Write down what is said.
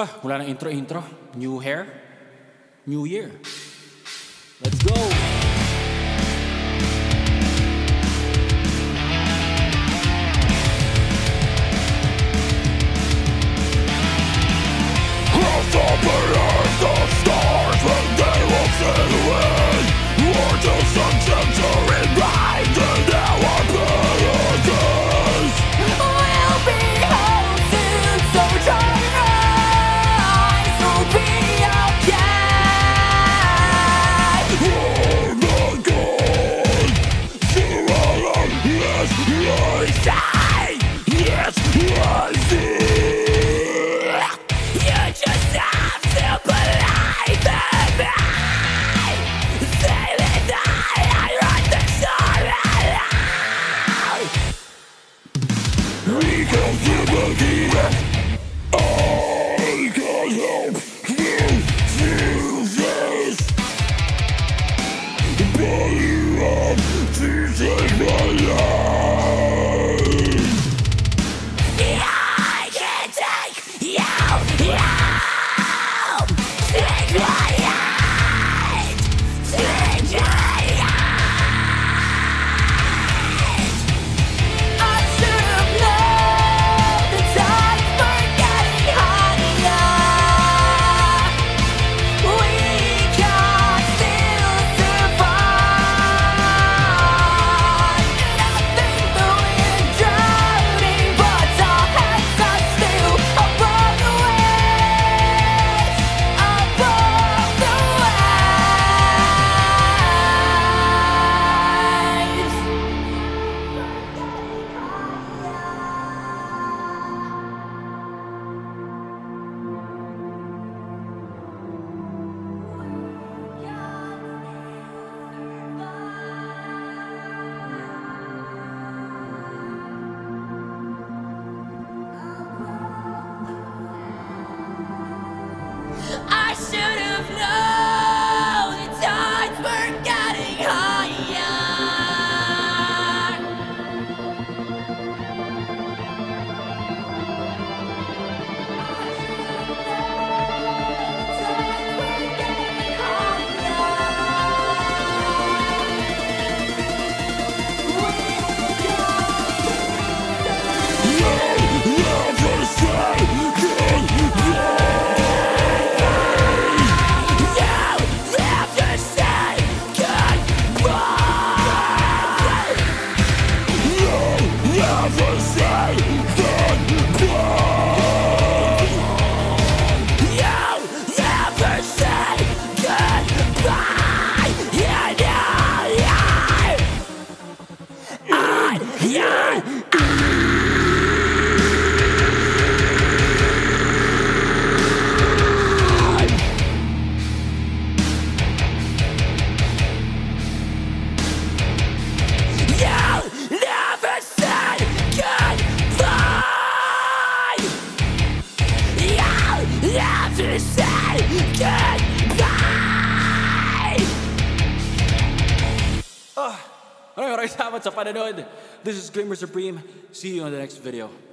Wala nang intro. New hair, new year. Let's go! Alright, salamat sa panonood. This is Screamer Supreme. See you on the next video.